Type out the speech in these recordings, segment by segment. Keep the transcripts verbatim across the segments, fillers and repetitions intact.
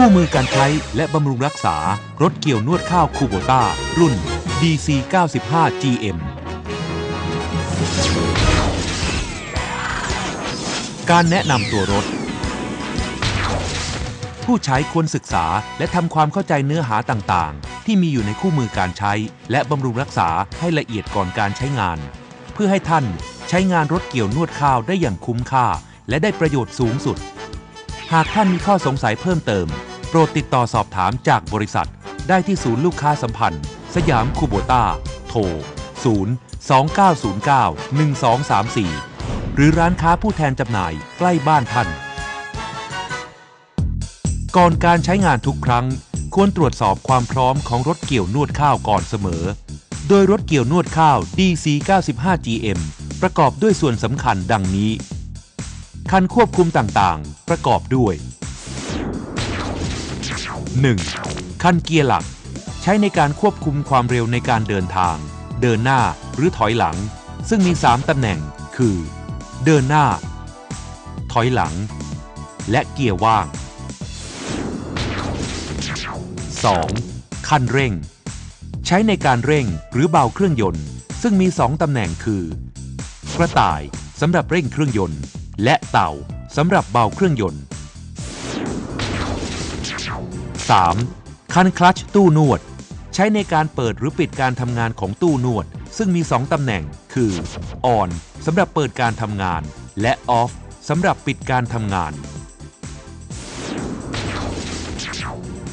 คู่มือการใช้และบำรุงรักษารถเกี่ยวนวดข้าวคูโบต้ารุ่น ดี ซี เก้าสิบห้า จี เอ็ม การแนะนำตัวรถผู้ใช้ควรศึกษาและทำความเข้าใจเนื้อหาต่างๆที่มีอยู่ในคู่มือการใช้และบำรุงรักษาให้ละเอียดก่อนการใช้งานเพื่อให้ท่านใช้งานรถเกี่ยวนวดข้าวได้อย่างคุ้มค่าและได้ประโยชน์สูงสุดหากท่านมีข้อสงสัยเพิ่มเติมโปรดติดต่อสอบถามจากบริษัทได้ที่ศูนย์ลูกค้าสัมพันธ์สยามคูโบต้าโทร ศูนย์ สองเก้าศูนย์เก้า หนึ่งสองสามสี่ หรือร้านค้าผู้แทนจำหน่ายใกล้บ้านท่านก่อนการใช้งานทุกครั้งควรตรวจสอบความพร้อมของรถเกี่ยวนวดข้าวก่อนเสมอโดยรถเกี่ยวนวดข้าว ดี ซี เก้าสิบห้า จี เอ็ม ประกอบด้วยส่วนสำคัญดังนี้คันควบคุมต่างๆประกอบด้วย หนึ่ง คันเกียร์หลักใช้ในการควบคุมความเร็วในการเดินทางเดินหน้าหรือถอยหลังซึ่งมีสามตำแหน่งคือเดินหน้าถอยหลังและเกียร์ว่าง สอง คันเร่งใช้ในการเร่งหรือเบาเครื่องยนต์ซึ่งมีสองตำแหน่งคือกระต่ายสำหรับเร่งเครื่องยนต์และเต่าสำหรับเบาเครื่องยนต์ สาม คันคลัตช์ตู้นวดใช้ในการเปิดหรือปิดการทำงานของตู้นวดซึ่งมีสองตำแหน่งคือ ออน สำหรับเปิดการทำงานและ ออฟ สำหรับปิดการทำงาน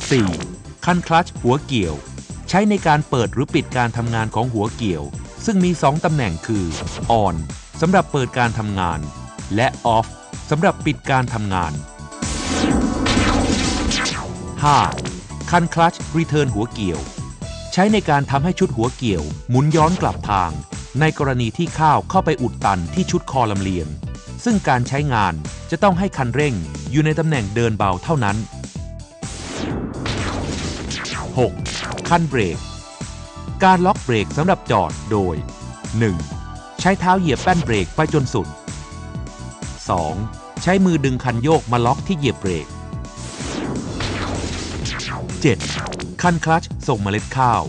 สี่ คันคลัตช์หัวเกี่ยวใช้ในการเปิดหรือปิดการทำงานของหัวเกี่ยวซึ่งมีสองตำแหน่งคือ ออน สำหรับเปิดการทำงานและ ออฟ สำหรับปิดการทำงาน ห้า คันคลัตช์รีเทิร์นหัวเกี่ยวใช้ในการทำให้ชุดหัวเกี่ยวหมุนย้อนกลับทางในกรณีที่ข้าวเข้าไปอุดตันที่ชุดคอลำเลียงซึ่งการใช้งานจะต้องให้คันเร่งอยู่ในตำแหน่งเดินเบาเท่านั้น หก คันเบรกการล็อกเบรกสำหรับจอดโดย หนึ่ง ใช้เท้าเหยียบแป้นเบรกไปจนสุดสอง ใช้มือดึงคันโยกมาล็อกที่เหยียบเบรก เจ็ด คันคลัตช์ส่งเมล็ดข้าว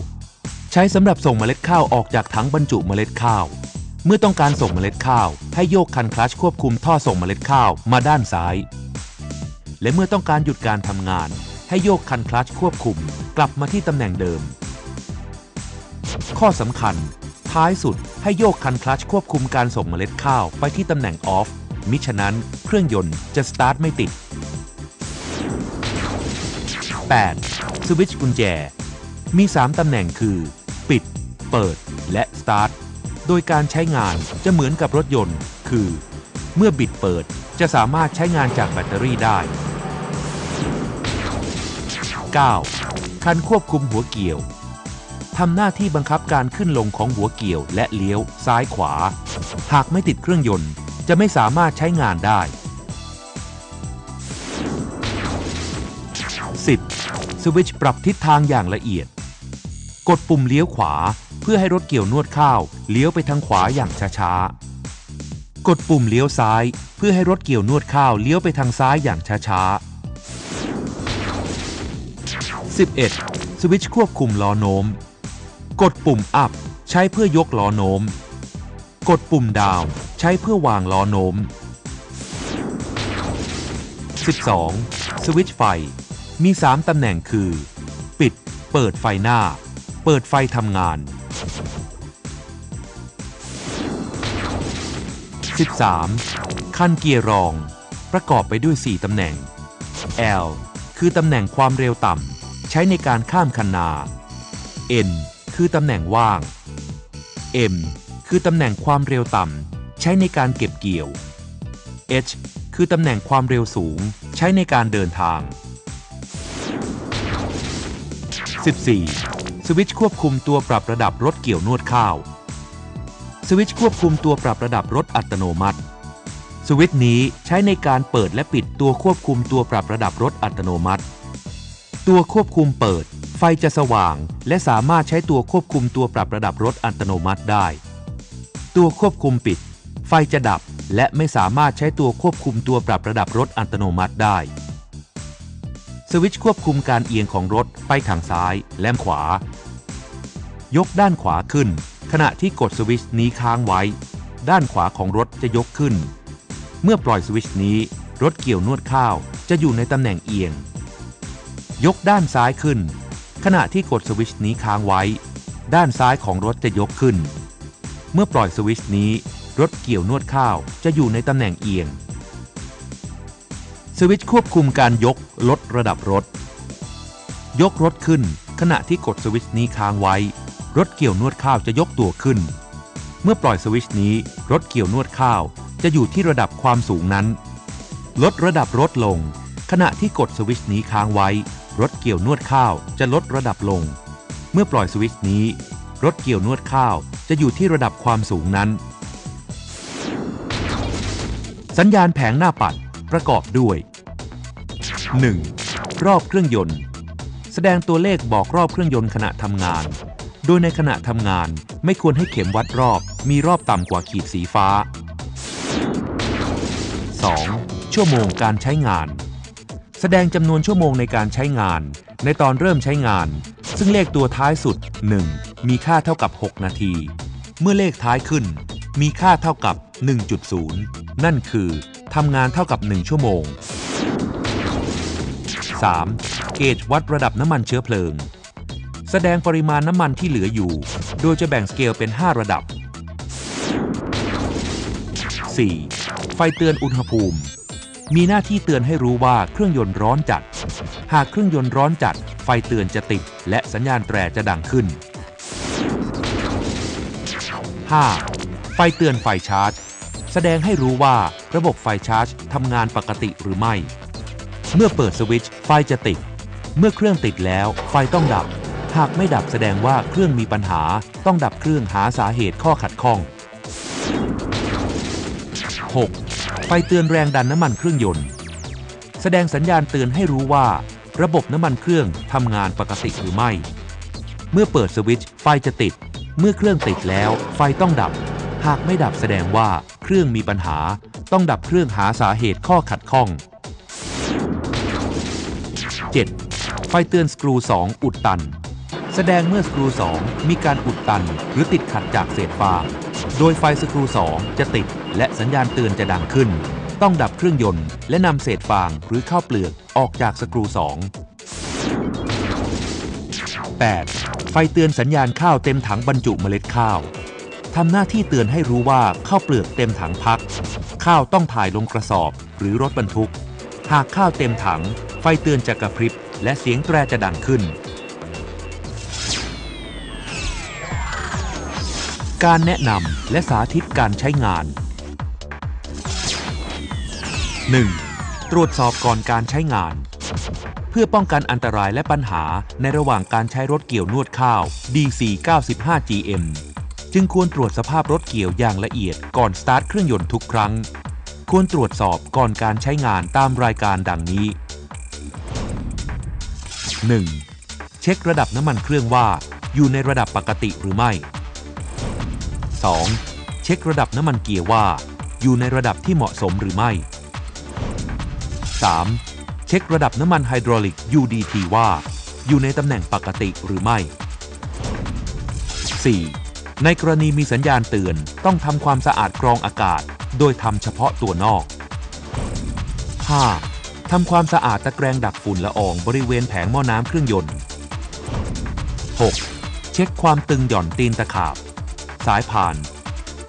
ใช้สำหรับส่งเมล็ดข้าวออกจากถังบรรจุเมล็ดข้าวเมื่อต้องการส่งเมล็ดข้าวให้โยกคันคลัตช์ควบคุมท่อส่งเมล็ดข้าวมาด้านซ้ายและเมื่อต้องการหยุดการทำงานให้โยกคันคลัตช์ควบคุมกลับมาที่ตำแหน่งเดิมข้อสำคัญท้ายสุดให้โยกคันคลัตช์ควบคุมการส่งเมล็ดข้าวไปที่ตำแหน่ง ออฟมิฉะนั้นเครื่องยนต์จะสตาร์ทไม่ติด แปด สวิตช์กุญแจมีสามตำแหน่งคือปิดเปิดและสตาร์ทโดยการใช้งานจะเหมือนกับรถยนต์คือเมื่อบิดเปิดจะสามารถใช้งานจากแบตเตอรี่ได้ เก้า คันควบคุมหัวเกี่ยวทำหน้าที่บังคับการขึ้นลงของหัวเกี่ยวและเลี้ยวซ้ายขวาหากไม่ติดเครื่องยนต์จะไม่สามารถใช้งานได้ สิบ สวิตช์ปรับทิศทางอย่างละเอียดกดปุ่มเลี้ยวขวาเพื่อให้รถเกี่ยวนวดข้าวเลี้ยวไปทางขวาอย่างช้าๆกดปุ่มเลี้ยวซ้ายเพื่อให้รถเกี่ยวนวดข้าวเลี้ยวไปทางซ้ายอย่างช้าๆ สิบเอ็ด สวิตช์ควบคุมล้อโน้มกดปุ่มอัพใช้เพื่อยกล้อโน้มกดปุ่มดาวน์ใช้เพื่อวางล้อโน้ม สิบสอง สวิตช์ไฟมีสามตำแหน่งคือปิดเปิดไฟหน้าเปิดไฟทำงาน สิบสาม คันเกียร์รองประกอบไปด้วยสี่ตำแหน่ง แอล คือตำแหน่งความเร็วต่ำใช้ในการข้ามคันนา เอ็น คือตำแหน่งว่าง เอ็มคือตำแหน่งความเร็วต่ำใช้ในการเก็บเกี่ยว เอช คือตำแหน่งความเร็วสูงใช้ในการเดินทาง สิบสี่ สวิตช์ควบคุมตัวปรับระดับรถเกี่ยวนวดข้าวสวิตช์ควบคุมตัวปรับระดับรถอัตโนมัติสวิตช์นี้ใช้ในการเปิดและปิดตัวควบคุมตัวปรับระดับรถอัตโนมัติตัวควบคุมเปิดไฟจะสว่างและสามารถใช้ตัวควบคุมตัวปรับระดับรถอัตโนมัติได้ตัวควบคุมปิดไฟจะดับและไม่สามารถใช้ตัวควบคุมตัวปรับระดับรถอัตโนมัติได้ สวิตช์ควบคุมการเอียงของรถไปทางซ้ายและขวายกด้านขวาขึ้นขณะที่กดสวิตช์นี้ค้างไว้ด้านขวาของรถจะยกขึ้นเมื่อปล่อยสวิตช์นี้รถเกี่ยวนวดข้าวจะอยู่ในตำแหน่งเอียงยกด้านซ้ายขึ้นขณะที่กดสวิตช์นี้ค้างไว้ด้านซ้ายของรถจะยกขึ้นเมื่อปล่อยสวิตช์นี้รถเกี่ยวนวดข้าวจะอยู่ในตำแหน่งเอียงสวิตช์ควบคุมการยกลดระดับรถยกรถขึ้นขณะที่กดสวิตช์นี้ค้างไว้รถเกี่ยวนวดข้าวจะยกตัวขึ้นเมื่อปล่อยสวิตช์นี้รถเกี่ยวนวดข้าวจะอยู่ที่ระดับความสูงนั้นลดระดับรถลงขณะที่กดสวิตช์นี้ค้างไว้รถเกี่ยวนวดข้าวจะลดระดับลงเมื่อปล่อยสวิตช์นี้รถเกี่ยวนวดข้าวจะอยู่ที่ระดับความสูงนั้นสัญญาณแผงหน้าปัดประกอบด้วย หนึ่ง รอบเครื่องยนต์แสดงตัวเลขบอกรอบเครื่องยนต์ขณะทำงานโดยในขณะทำงานไม่ควรให้เข็มวัดรอบมีรอบต่ำกว่าขีดสีฟ้า สอง ชั่วโมงการใช้งานแสดงจำนวนชั่วโมงในการใช้งานในตอนเริ่มใช้งานซึ่งเลขตัวท้ายสุด หนึ่ง มีค่าเท่ากับ หก นาทีเมื่อเลขท้ายขึ้นมีค่าเท่ากับ หนึ่งจุดศูนย์ นั่นคือทำงานเท่ากับหนึ่งชั่วโมง สาม เกจวัดระดับน้ำมันเชื้อเพลิงแสดงปริมาณน้ำมันที่เหลืออยู่โดยจะแบ่งสเกลเป็นห้าระดับ สี่ ไฟเตือนอุณหภูมิมีหน้าที่เตือนให้รู้ว่าเครื่องยนต์ร้อนจัดหากเครื่องยนต์ร้อนจัดไฟเตือนจะติดและสัญญาณแตรจะดังขึ้น ห้า ไฟเตือนไฟชาร์จแสดงให้รู้ว่าระบบไฟชาร์จทำงานปกติหรือไม่เมื่อเปิดสวิตช์ไฟจะติดเมื่อเครื่องติดแล้วไฟต้องดับหากไม่ดับแสดงว่าเครื่องมีปัญหาต้องดับเครื่องหาสาเหตุข้อขัดข้อง หก ไฟเตือนแรงดันน้ำมันเครื่องยนต์แสดงสัญญาณเตือนให้รู้ว่าระบบน้ำมันเครื่องทำงานปกติหรือไม่เมื่อเปิดสวิตช์ไฟจะติดเมื่อเครื่องติดแล้วไฟต้องดับหากไม่ดับแสดงว่าเครื่องมีปัญหาต้องดับเครื่องหาสาเหตุข้อขัดข้อง เจ็ด ไฟเตือนสกรูสองอุดตันแสดงเมื่อสกรูสองมีการอุดตันหรือติดขัดจากเศษฟางโดยไฟสกรูสองจะติดและสัญญาณเตือนจะดังขึ้นต้องดับเครื่องยนต์และนำเศษฟางหรือข้าวเปลือกออกจากสกรูสอง แปด ไฟเตือนสัญญาณข้าวเต็มถังบรรจุเมล็ดข้าวทำหน้าที่เตือนให้รู้ว่าข้าวเปลือกเต็มถังพักข้าวต้องถ่ายลงกระสอบหรือรถบรรทุกหากข้าวเต็มถังไฟเตือนจะกระพริบและเสียงแตรจะดังขึ้นการแนะนำและสาธิตการใช้งาน หนึ่ง ตรวจสอบก่อนการใช้งานเพื่อป้องกันอันตรายและปัญหาในระหว่างการใช้รถเกี่ยวนวดข้าว ดี ซี เก้าสิบห้า จี เอ็ม จึงควรตรวจสภาพรถเกี่ยวอย่างละเอียดก่อนสตาร์ทเครื่องยนต์ทุกครั้งควรตรวจสอบก่อนการใช้งานตามรายการดังนี้ หนึ่ง เช็คระดับน้ำมันเครื่องว่าอยู่ในระดับปกติหรือไม่ สอง เช็คระดับน้ำมันเกียร์ว่าอยู่ในระดับที่เหมาะสมหรือไม่ สาม เช็คระดับน้ำมันไฮดรอลิก ยู ดี ที ว่าอยู่ในตำแหน่งปกติหรือไม่ สี่ในกรณีมีสัญญาณเตือนต้องทำความสะอาดกรองอากาศโดยทำเฉพาะตัวนอก ห้า ทำความสะอาดตะแกรงดักฝุ่นละอองบริเวณแผงหม้อน้ำเครื่องยนต์ หก เช็คความตึงหย่อนตีนตะขาบสายพาน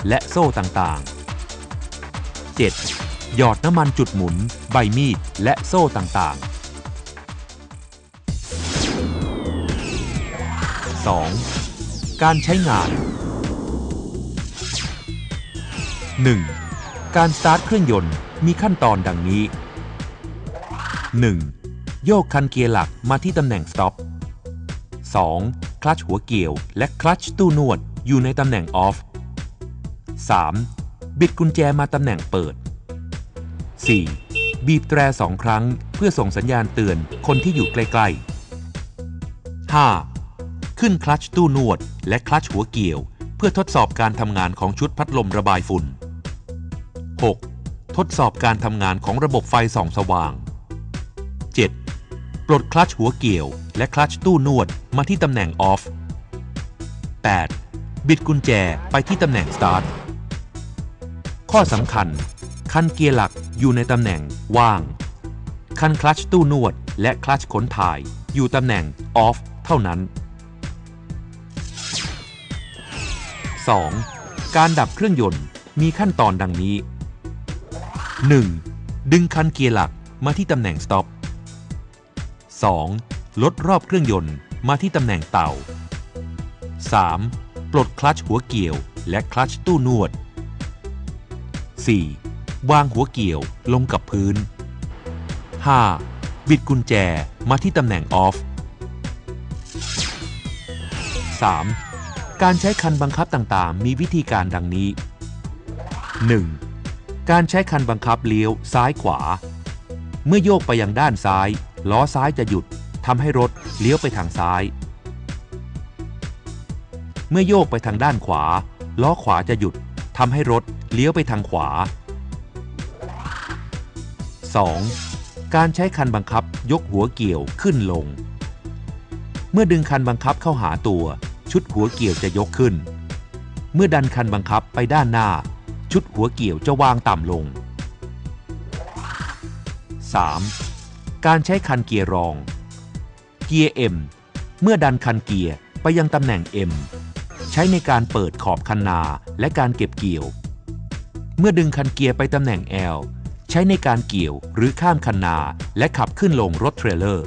และโซ่ต่างๆ เจ็ด หยอดน้ำมันจุดหมุนใบมีดและโซ่ต่างๆ สอง การใช้งาน หนึ่ง การสตาร์ทเครื่องยนต์มีขั้นตอนดังนี้ หนึ่ง โยกคันเกียร์หลักมาที่ตำแหน่งสต็อป สอง คลัตช์หัวเกี่ยวและคลัตช์ตู้นวดอยู่ในตำแหน่งออฟ สาม บิดกุญแจมาตำแหน่งเปิด สี่ บีบแตรสองครั้งเพื่อส่งสัญญาณเตือนคนที่อยู่ใกล้ๆ ห้า ขึ้นคลัตช์ตู้นวดและคลัตช์หัวเกี่ยวเพื่อทดสอบการทำงานของชุดพัดลมระบายฝุ่น หก ทดสอบการทำงานของระบบไฟส่องสว่าง เจ็ด ปลดคลัตช์หัวเกี่ยวและคลัตช์ตู้นวดมาที่ตำแหน่ง Off แปด. บิดกุญแจไปที่ตำแหน่ง Start ข้อสำคัญคันเกียร์หลักอยู่ในตำแหน่งว่างคันคลัตช์ตู้นวดและคลัตช์ขนถ่ายอยู่ตำแหน่ง Off เท่านั้น สอง. การดับเครื่องยนต์มีขั้นตอนดังนี้ หนึ่ง. ดึงคันเกียร์หลักมาที่ตำแหน่ง Stop สอง. ลดรอบเครื่องยนต์มาที่ตำแหน่งเต่า สาม. ปลดคลัตช์หัวเกี่ยวและคลัตช์ตู้นวด สี่. วางหัวเกี่ยวลงกับพื้น ห้า. บิดกุญแจมาที่ตำแหน่ง Off สาม. การใช้คันบังคับต่างๆมีวิธีการดังนี้ หนึ่ง. การใช้คันบังคับเลี้ยวซ้ายขวาเมื่อโยกไปยังด้านซ้ายล้อซ้ายจะหยุดทำให้รถเลี้ยวไปทางซ้ายเมื่อโยกไปทางด้านขวาล้อขวาจะหยุดทำให้รถเลี้ยวไปทางขวา สอง. การใช้คันบังคับยกหัวเกี่ยวขึ้นลงเมื่อดึงคันบังคับเข้าหาตัวชุดหัวเกี่ยวจะยกขึ้นเมื่อดันคันบังคับไปด้านหน้าชุดหัวเกี่ยวจะวางต่ำลง สาม. การใช้คันเกียร์รองเกียร์ M เมื่อดันคันเกียร์ไปยังตำแหน่ง M ใช้ในการเปิดขอบคันนาและการเก็บเกี่ยวเมื่อดึงคันเกียร์ไปตำแหน่ง L ใช้ในการเกี่ยวหรือข้ามคันนาและขับขึ้นลงรถเทรลเลอร์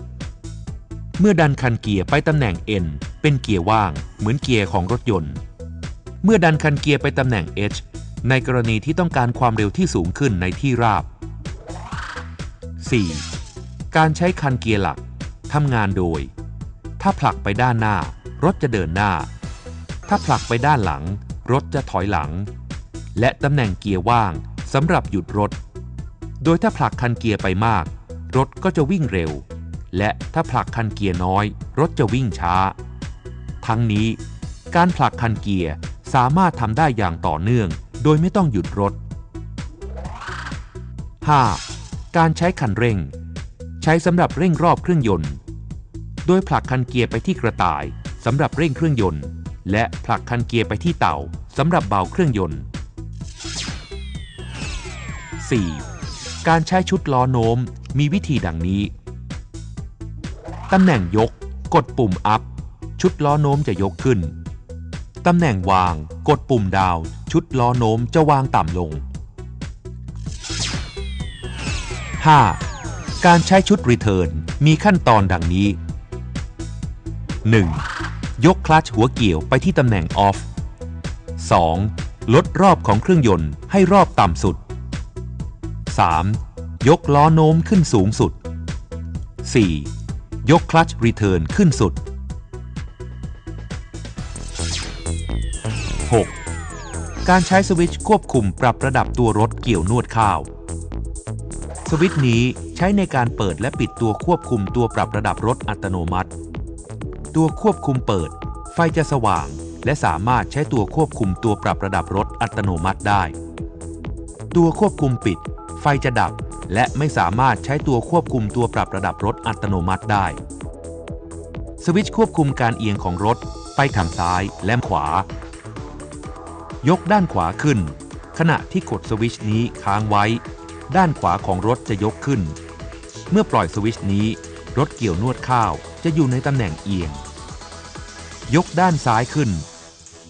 เมื่อดันคันเกียร์ไปตำแหน่ง N เป็นเกียร์ว่างเหมือนเกียร์ของรถยนต์เมื่อดันคันเกียร์ไปตำแหน่ง H ในกรณีที่ต้องการความเร็วที่สูงขึ้นในที่ราบ สี่. การใช้คันเกียร์หลักทำงานโดยถ้าผลักไปด้านหน้ารถจะเดินหน้าถ้าผลักไปด้านหลังรถจะถอยหลังและตำแหน่งเกียร์ว่างสำหรับหยุดรถโดยถ้าผลักคันเกียร์ไปมากรถก็จะวิ่งเร็วและถ้าผลักคันเกียร์น้อยรถจะวิ่งช้าทั้งนี้การผลักคันเกียร์สามารถทำได้อย่างต่อเนื่องโดยไม่ต้องหยุดรถ ห้า. การใช้คันเร่งใช้สำหรับเร่งรอบเครื่องยนต์โดยผลักคันเกียร์ไปที่กระต่ายสำหรับเร่งเครื่องยนต์และผลักคันเกียร์ไปที่เต่าสำหรับเบาเครื่องยนต์ สี่. การใช้ชุดล้อโน้มมีวิธีดังนี้ตำแหน่งยกกดปุ่ม Up ชุดล้อโน้มจะยกขึ้นตำแหน่งวางกดปุ่มดาวชุดล้อโน้มจะวางต่ำลง ห้า. การใช้ชุด Return มีขั้นตอนดังนี้ หนึ่ง. ยกคลัตช์หัวเกี่ยวไปที่ตำแหน่ง Off สอง. ลดรอบของเครื่องยนต์ให้รอบต่ำสุด สาม. ยกล้อโน้มขึ้นสูงสุด สี่. ยกคลัตช์ Return ขึ้นสุด หก. การใช้สวิตช์ควบคุมปรับระดับตัวรถเกี่ยวนวดข้าวสวิตช์นี้ใช้ในการเปิดและปิดตัวควบคุมตัวปรับระดับรถอัตโนมัติตัวควบคุมเปิดไฟจะสว่างและสามารถใช้ตัวควบคุมตัวปรับระดับรถอัตโนมัติได้ตัวควบคุมปิดไฟจะดับและไม่สามารถใช้ตัวควบคุมตัวปรับระดับรถอัตโนมัติได้สวิตช์ควบคุมการเอียงของรถไปทางซ้ายและขวายกด้านขวาขึ้นขณะที่กดสวิตช์นี้ค้างไว้ด้านขวาของรถจะยกขึ้นเมื่อปล่อยสวิตช์นี้รถเกี่ยวนวดข้าวจะอยู่ในตำแหน่งเอียงยกด้านซ้ายขึ้น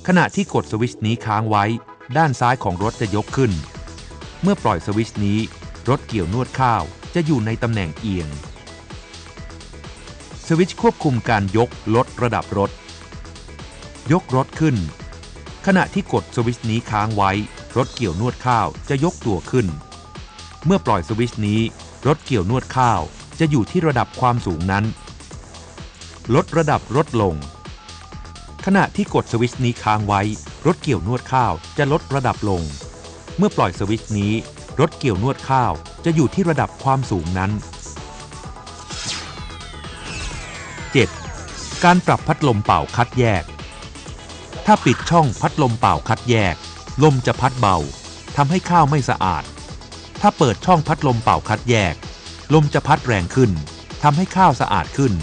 ขณะที่กดสวิตช์นี้ค้างไว้ด้านซ้ายของรถจะยกขึ้นเมื่อปล่อยสวิตช์นี้รถเกี่ยวนวดข้าวจะอยู่ในตำแหน่งเอียงสวิตช์ควบคุมการยกลดระดับรถยกรถขึ้นขณะที่กดสวิตช์นี้ค้างไว้รถเกี่ยวนวดข้าวจะยกตัวขึ้นเมื่อปล่อยสวิตช์นี้รถเกี่ยวนวดข้าวจะอยู่ที่ระดับความสูงนั้นลดระดับลดลงขณะที่กดสวิตช์นี้ค้างไว้รถเกี่ยวนวดข้าวจะลดระดับลงเมื่อปล่อยสวิตช์นี้รถเกี่ยวนวดข้าวจะอยู่ที่ระดับความสูงนั้น เจ็ด. การปรับพัดลมเป่าคัดแยกถ้าปิดช่องพัดลมเป่าคัดแยกลมจะพัดเบาทำให้ข้าวไม่สะอาดถ้าเปิดช่องพัดลมเป่าคัดแยกลมจะพัดแรงขึ้น ทำให้ข้าวสะอาดขึ้น